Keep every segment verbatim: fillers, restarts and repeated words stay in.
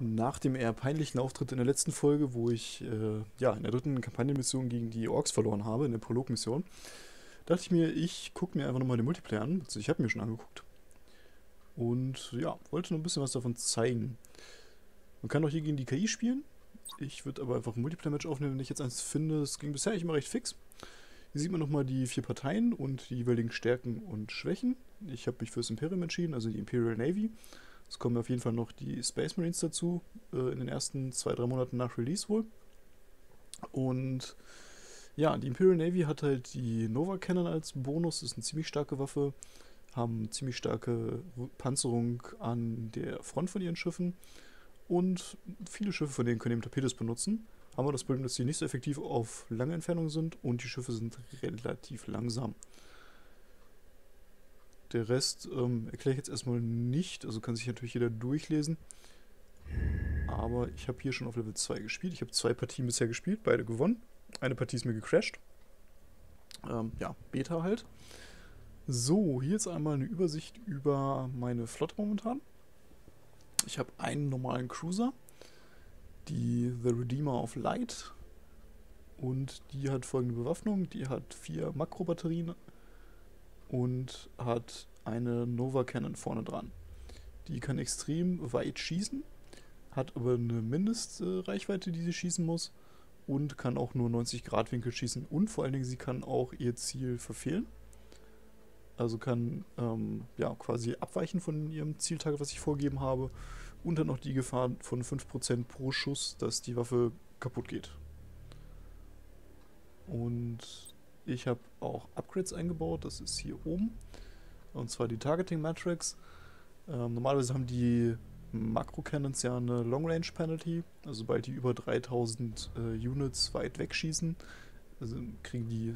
nach dem eher peinlichen Auftritt in der letzten Folge, wo ich äh, ja, in der dritten Kampagnenmission gegen die Orks verloren habe, in der Prolog-Mission, dachte ich mir, ich gucke mir einfach nochmal den Multiplayer an. Also ich habe mir schon angeguckt. Und ja, wollte noch ein bisschen was davon zeigen. Man kann auch hier gegen die K I spielen. Ich würde aber einfach ein Multiplayer-Match aufnehmen, wenn ich jetzt eins finde. Das ging bisher eigentlich immer recht fix. Hier sieht man nochmal die vier Parteien und die jeweiligen Stärken und Schwächen. Ich habe mich fürs Imperium entschieden, also die Imperial Navy. Es kommen auf jeden Fall noch die Space Marines dazu, äh, in den ersten zwei, drei Monaten nach Release wohl. Und ja, die Imperial Navy hat halt die Nova Cannon als Bonus, ist eine ziemlich starke Waffe, haben ziemlich starke Panzerung an der Front von ihren Schiffen. Und viele Schiffe von denen können eben Torpedos benutzen. Haben wir das Problem, dass sie nicht so effektiv auf lange Entfernungen sind und die Schiffe sind relativ langsam. Der Rest ähm, erkläre ich jetzt erstmal nicht, also kann sich natürlich jeder durchlesen. Aber ich habe hier schon auf Level zwei gespielt. Ich habe zwei Partien bisher gespielt, beide gewonnen. Eine Partie ist mir gecrashed. Ähm, ja, Beta halt. So, hier jetzt einmal eine Übersicht über meine Flotte momentan. Ich habe einen normalen Cruiser, die The Redeemer of Light, und die hat folgende Bewaffnung, die hat vier Makrobatterien und hat eine Nova Cannon vorne dran. Die kann extrem weit schießen, hat aber eine Mindestreichweite, die sie schießen muss, und kann auch nur neunzig Grad Winkel schießen, und vor allen Dingen sie kann auch ihr Ziel verfehlen. Also kann ähm, ja, quasi abweichen von ihrem Zieltarget, was ich vorgegeben habe. Und dann noch die Gefahr von fünf Prozent pro Schuss, dass die Waffe kaputt geht. Und ich habe auch Upgrades eingebaut, das ist hier oben. Und zwar die Targeting Matrix. Ähm, normalerweise haben die Makro-Cannons ja eine Long-Range-Penalty. Also sobald die über dreitausend äh, Units weit wegschießen, also kriegen die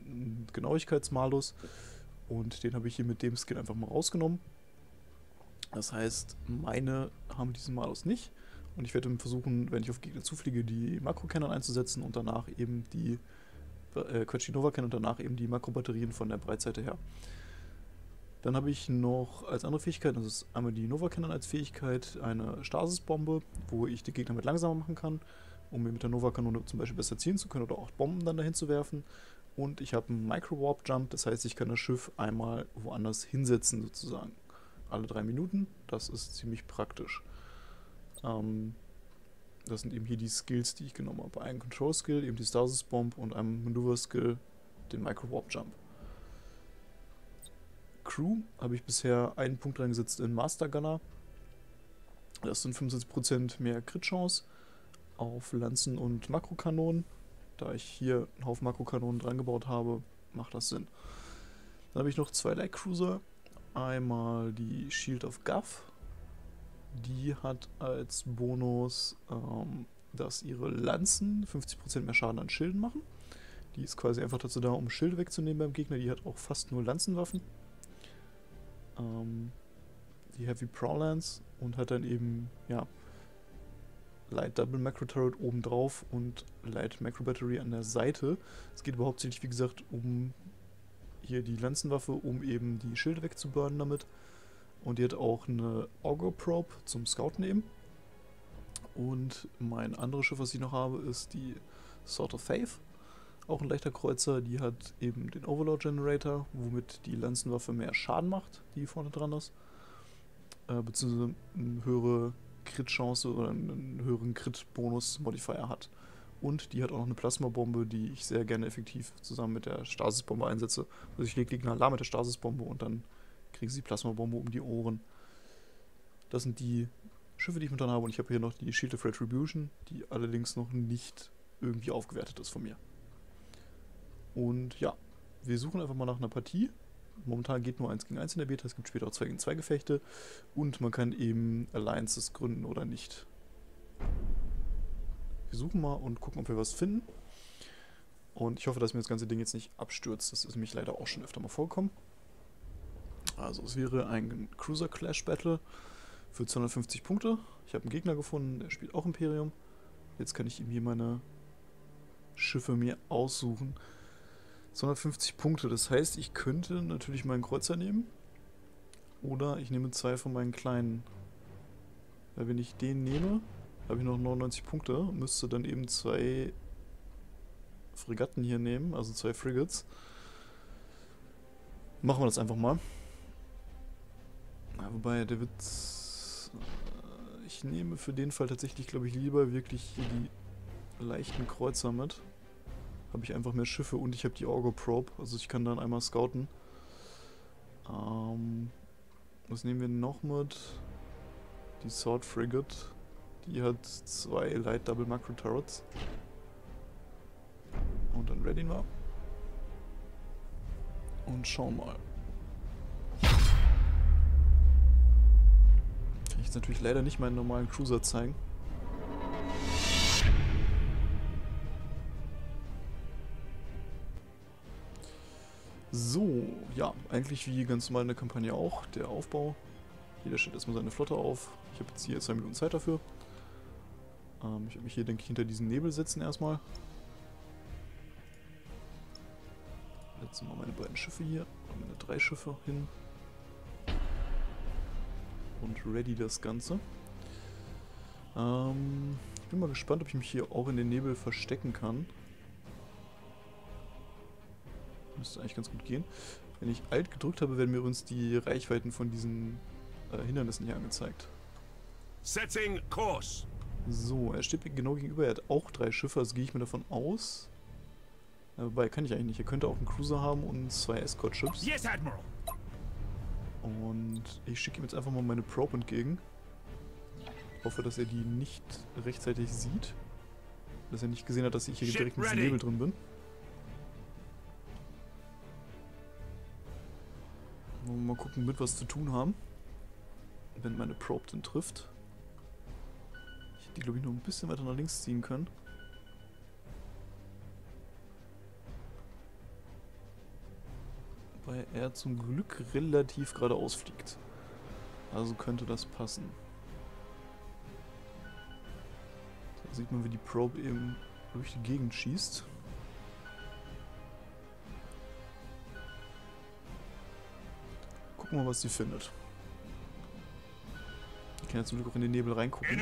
einen Genauigkeitsmalus. Und den habe ich hier mit dem Skin einfach mal rausgenommen. Das heißt, meine haben diesen Malus nicht. Und ich werde versuchen, wenn ich auf Gegner zufliege, die Makro-Cannon einzusetzen und danach eben die äh, Quatsch, die Nova-Cannon und danach eben die Makro-Batterien von der Breitseite her. Dann habe ich noch als andere Fähigkeit, das ist einmal die Nova-Cannon als Fähigkeit, eine Stasis Bombe, wo ich die Gegner mit langsamer machen kann, um mir mit der Nova-Kanone zum Beispiel besser zielen zu können oder auch Bomben dann dahin zu werfen. Und ich habe einen Micro-Warp-Jump, das heißt, ich kann das Schiff einmal woanders hinsetzen, sozusagen. Alle drei Minuten, das ist ziemlich praktisch. Ähm, das sind eben hier die Skills, die ich genommen habe. Einen Control-Skill, eben die Stasis Bomb, und einem Manöver-Skill, den Micro-Warp-Jump. Crew habe ich bisher einen Punkt reingesetzt in Master Gunner. Das sind fünfundsiebzig Prozent mehr Crit-Chance auf Lanzen und Makrokanonen. Da ich hier einen Haufen Makrokanonen dran gebaut habe, macht das Sinn. Dann habe ich noch zwei Light Cruiser. Einmal die Shield of Gav. Die hat als Bonus, ähm, dass ihre Lanzen fünfzig Prozent mehr Schaden an Schilden machen. Die ist quasi einfach dazu da, um Schilde wegzunehmen beim Gegner. Die hat auch fast nur Lanzenwaffen. Ähm, die Heavy Prow Lance, und hat dann eben, ja, Light Double Macro Turret oben drauf und Light Macro Battery an der Seite. Es geht aber hauptsächlich, wie gesagt, um hier die Lanzenwaffe, um eben die Schilde wegzuburnen damit. Und die hat auch eine Augur-Probe zum Scouten eben. Und mein anderes Schiff, was ich noch habe, ist die Sword of Faith. Auch ein leichter Kreuzer, die hat eben den Overlord Generator, womit die Lanzenwaffe mehr Schaden macht, die vorne dran ist. Äh, beziehungsweise eine höhere Crit-Chance oder einen höheren Crit-Bonus-Modifier hat. Und die hat auch noch eine Plasmabombe, die ich sehr gerne effektiv zusammen mit der Stasis-Bombe einsetze. Also ich lege Gegner lahm mit der Stasis-Bombe und dann kriegen sie Plasmabombe um die Ohren. Das sind die Schiffe, die ich mit dran habe, und ich habe hier noch die Shield of Retribution, die allerdings noch nicht irgendwie aufgewertet ist von mir. Und ja, wir suchen einfach mal nach einer Partie. Momentan geht nur eins gegen eins in der Beta, es gibt später auch zwei gegen zwei Gefechte, und man kann eben Alliances gründen oder nicht. Wir suchen mal und gucken, ob wir was finden. Und ich hoffe, dass mir das ganze Ding jetzt nicht abstürzt, das ist nämlich leider auch schon öfter mal vorgekommen. Also es wäre ein Cruiser Clash Battle für zweihundertfünfzig Punkte. Ich habe einen Gegner gefunden, der spielt auch Imperium. Jetzt kann ich ihm hier meine Schiffe mir aussuchen. zweihundertfünfzig Punkte, das heißt, ich könnte natürlich meinen Kreuzer nehmen, oder ich nehme zwei von meinen kleinen Wenn ich den nehme, habe ich noch neunundneunzig Punkte. Müsste dann eben zwei Fregatten hier nehmen, also zwei Frigates. Machen wir das einfach mal. Wobei, der wird... Ich nehme für den Fall tatsächlich, glaube ich, lieber wirklich hier die leichten Kreuzer mit. Habe ich einfach mehr Schiffe und ich habe die Augur-Probe, also ich kann dann einmal scouten. Ähm, was nehmen wir noch mit? Die Sword-Frigate. Die hat zwei Light Double Macro Turrets. Und dann ready war. Und schauen mal. Kann ich jetzt natürlich leider nicht meinen normalen Cruiser zeigen. So, ja, eigentlich wie ganz normal in der Kampagne auch, der Aufbau. Jeder stellt erstmal seine Flotte auf. Ich habe jetzt hier zwei Minuten Zeit dafür. Ähm, ich werde mich hier, denke ich, hinter diesen Nebel setzen erstmal. Setzen mal meine beiden Schiffe hier, meine drei Schiffe hin. Und ready das Ganze. Ähm, ich bin mal gespannt, ob ich mich hier auch in den Nebel verstecken kann. Müsste eigentlich ganz gut gehen. Wenn ich Alt gedrückt habe, werden mir uns die Reichweiten von diesen äh, Hindernissen hier angezeigt. Setting course. So, er steht mir genau gegenüber. Er hat auch drei Schiffe, also gehe ich mir davon aus. Wobei, kann ich eigentlich nicht. Er könnte auch einen Cruiser haben und zwei Escort-Ships. Yes, Admiral. Und ich schicke ihm jetzt einfach mal meine Probe entgegen. Hoffe, dass er die nicht rechtzeitig sieht. Dass er nicht gesehen hat, dass ich hier Ship direkt ready. Mit dem Nebel drin bin. Wollen wir mal gucken, mit was zu tun haben. Wenn meine Probe den trifft. Ich hätte die, glaube ich, noch ein bisschen weiter nach links ziehen können. Weil er zum Glück relativ geradeaus fliegt. Also könnte das passen. Da sieht man, wie die Probe eben durch die Gegend schießt. Gucken wir mal, was sie findet. Ich kann ja zum Glück auch in den Nebel reingucken.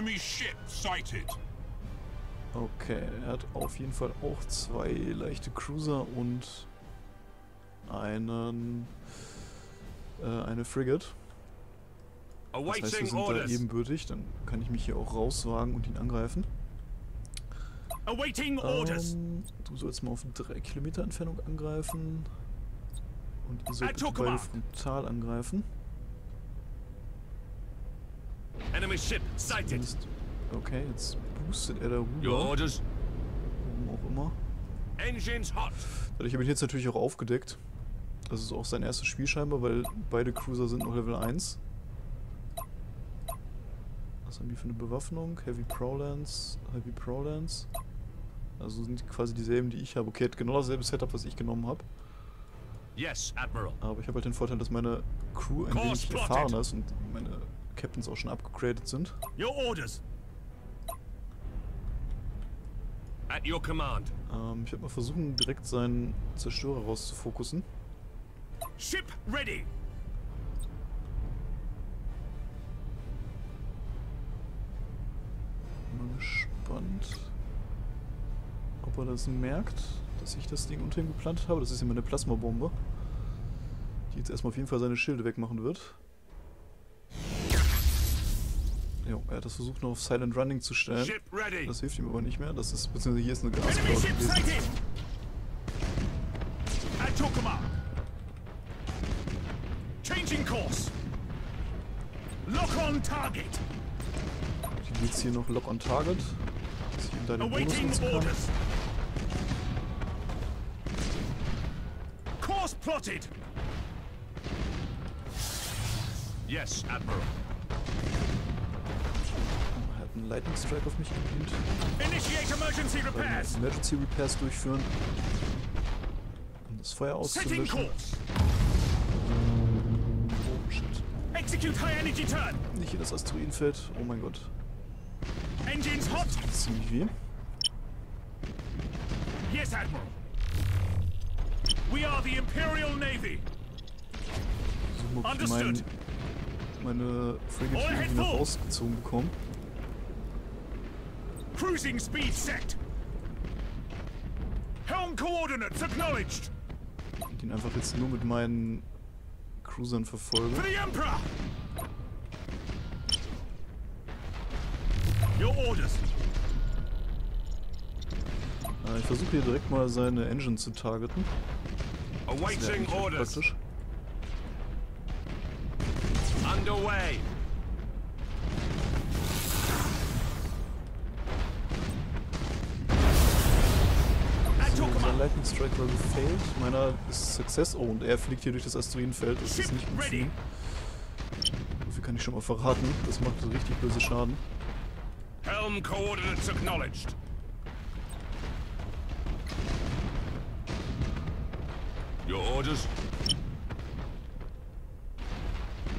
Okay, er hat auf jeden Fall auch zwei leichte Cruiser und einen äh, eine Frigate. Das heißt, wir sind da ebenbürtig, dann kann ich mich hier auch rauswagen und ihn angreifen. Ähm, du sollst mal auf drei Kilometer Entfernung angreifen. Und ihr sollt beide frontal angreifen. Zumindest, okay, jetzt boostet er da rüber. Warum auch immer. Engines hot. Dadurch habe ich jetzt natürlich auch aufgedeckt. Das ist auch sein erstes Spiel scheinbar, weil beide Cruiser sind noch Level eins. Was haben die für eine Bewaffnung? Heavy Prow Lance, Heavy Prow Lance. Also sind quasi dieselben, die ich habe. Okay, hat genau dasselbe Setup, was ich genommen habe. Yes, Admiral. Aber ich habe halt den Vorteil, dass meine Crew ein wenig erfahren ist und meine Captains auch schon abgegradet sind. Your orders. At your command. Ähm, ich werde mal versuchen, direkt seinen Zerstörer rauszufokussen. Ship ready. Mal gespannt, ob er das merkt, dass ich das Ding unter ihm geplant habe. Das ist ja meine Plasmabombe, die jetzt erstmal auf jeden Fall seine Schilde wegmachen wird. Jo, er hat das versucht, noch auf Silent Running zu stellen. Das hilft ihm aber nicht mehr. Das ist, beziehungsweise hier ist eine Gasbombe. Course. Lock on target. Die geht's hier noch Lock on target. Das ist hier deine Bonus-Orders. Course plotted. Yes, Admiral. Er hat einen Lightning-Strike auf mich gespielt. Initiate Emergency Repairs. Emergency Repairs durchführen. Um das Feuer auszulöschen. Execute High Energy Turn. Nicht in das Asteroidenfeld. Oh mein Gott. Engines hot. Das tut ziemlich weh. Yes, Admiral. We are the Imperial Navy. Versuchen, ob ich meinen meine Frigate noch rausgezogen bekommen. Cruising speed set. Helm coordinates acknowledged. Und ihn einfach jetzt nur mit meinen Cruisern verfolgen. For the Emperor. Your orders. Ich versuche hier direkt mal seine Engine zu targeten. Das wäre praktisch. Underway. So, unser Lightning-Strike war gefailt. Meiner ist Success. Oh, und er fliegt hier durch das Asteroidenfeld. Das ist nicht gut für ihn. So viel kann ich schon mal verraten. Das macht richtig böse Schaden. Helm coordinates acknowledged. Your orders.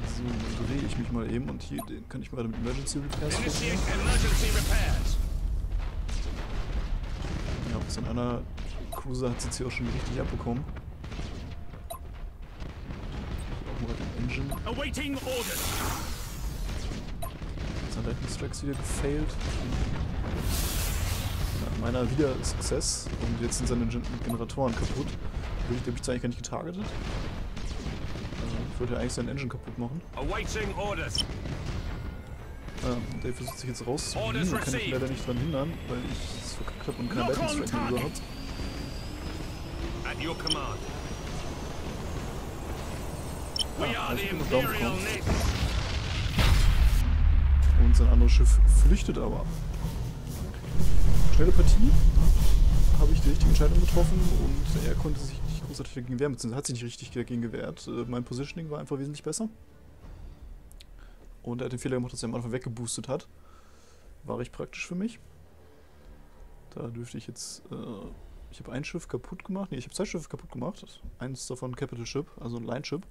So, dann drehe ich mich mal eben und hier den kann ich mal mit Emergency Repairs Initiate Emergency Repairs. Ja, bis in einer Cruiser hat sie jetzt hier auch schon richtig abbekommen. Auch mal den Engine. Awaiting orders. Jetzt hat Lightning-Strikes wieder gefailt. Ja, meiner wieder Success und jetzt sind seine Generatoren kaputt. Ich glaube, ich habe eigentlich gar nicht getargetet. Also, ich wollte ja eigentlich seinen Engine kaputt machen. Awaiting orders. Ah, der versucht sich jetzt rauszuholen. Da kann ich leider nicht dran hindern, weil ich es verkackt habe und keinen Lightning-Strike mehr hat. Ah, ich bin mit Daumen gekommen. Und sein anderes Schiff flüchtet aber. Schnelle Partie. Habe ich die richtige Entscheidung getroffen und er konnte sich nicht großartig dagegen wehren, beziehungsweise hat sich nicht richtig dagegen gewehrt. Mein Positioning war einfach wesentlich besser. Und er hat den Fehler gemacht, dass er am Anfang weggeboostet hat. War recht praktisch für mich. Da dürfte ich jetzt... Äh, ich habe ein Schiff kaputt gemacht. Ne, ich habe zwei Schiffe kaputt gemacht. Eins davon Capital Ship, also ein Line Ship.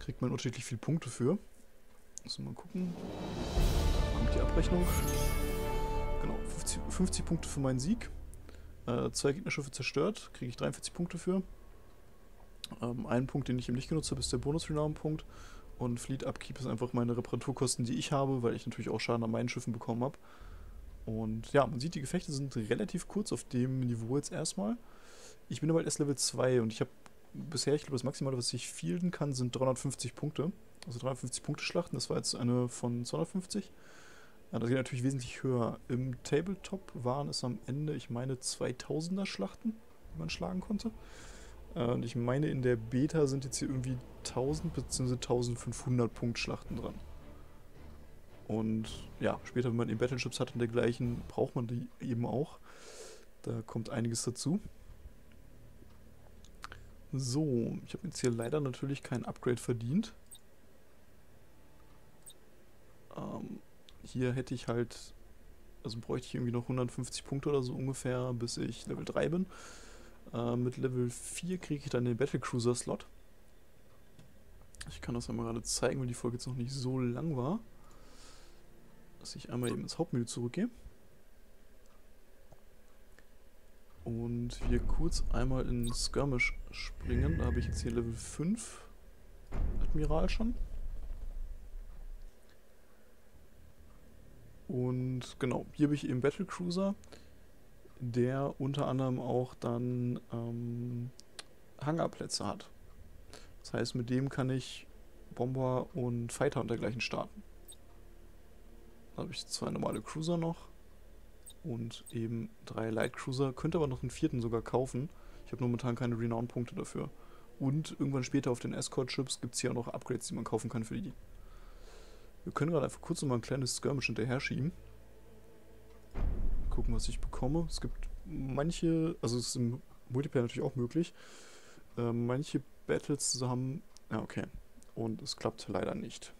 Kriegt man unterschiedlich viele Punkte für. Müssen wir mal gucken. Da kommt die Abrechnung. Genau, fünfzig, fünfzig Punkte für meinen Sieg. Zwei Gegnerschiffe zerstört, kriege ich dreiundvierzig Punkte für. Ähm, einen Punkt, den ich eben nicht genutzt habe, ist der Bonus-Renown-Punkt. Und Fleet Upkeep ist einfach meine Reparaturkosten, die ich habe, weil ich natürlich auch Schaden an meinen Schiffen bekommen habe. Und ja, man sieht, die Gefechte sind relativ kurz auf dem Niveau jetzt erstmal. Ich bin aber erst Level zwei und ich habe bisher, ich glaube, das Maximale, was ich fielden kann, sind dreihundertfünfzig Punkte. Also dreihundertfünfzig Punkte Schlachten, das war jetzt eine von zweihundertfünfzig. Ja, das geht natürlich wesentlich höher. Im Tabletop waren es am Ende, ich meine, zweitausender Schlachten, die man schlagen konnte. Äh, und ich meine, in der Beta sind jetzt hier irgendwie tausend bzw. eintausendfünfhundert Punkt Schlachten dran. Und ja, später, wenn man eben Battleships hat und dergleichen, braucht man die eben auch. Da kommt einiges dazu. So, ich habe jetzt hier leider natürlich kein Upgrade verdient. Ähm... Hier hätte ich halt, also bräuchte ich irgendwie noch hundertfünfzig Punkte oder so ungefähr, bis ich Level drei bin. Äh, mit Level vier kriege ich dann den Battlecruiser-Slot. Ich kann das einmal gerade zeigen, weil die Folge jetzt noch nicht so lang war. Dass ich einmal eben ins Hauptmenü zurückgehe. Und hier kurz einmal in Skirmish springen. Da habe ich jetzt hier Level fünf Admiral schon. Und genau, hier habe ich eben Battlecruiser, der unter anderem auch dann ähm, Hangarplätze hat. Das heißt, mit dem kann ich Bomber und Fighter und dergleichen starten. Da habe ich zwei normale Cruiser noch und eben drei Light Cruiser. Könnte aber noch einen vierten sogar kaufen. Ich habe momentan keine Renown-Punkte dafür. Und irgendwann später auf den Escort-Ships gibt es hier auch noch Upgrades, die man kaufen kann für die. Wir können gerade einfach kurz noch mal ein kleines Skirmish hinterher schieben. Gucken, was ich bekomme. Es gibt manche, also es ist im Multiplayer natürlich auch möglich, äh, manche Battles haben, ja okay, und es klappt leider nicht.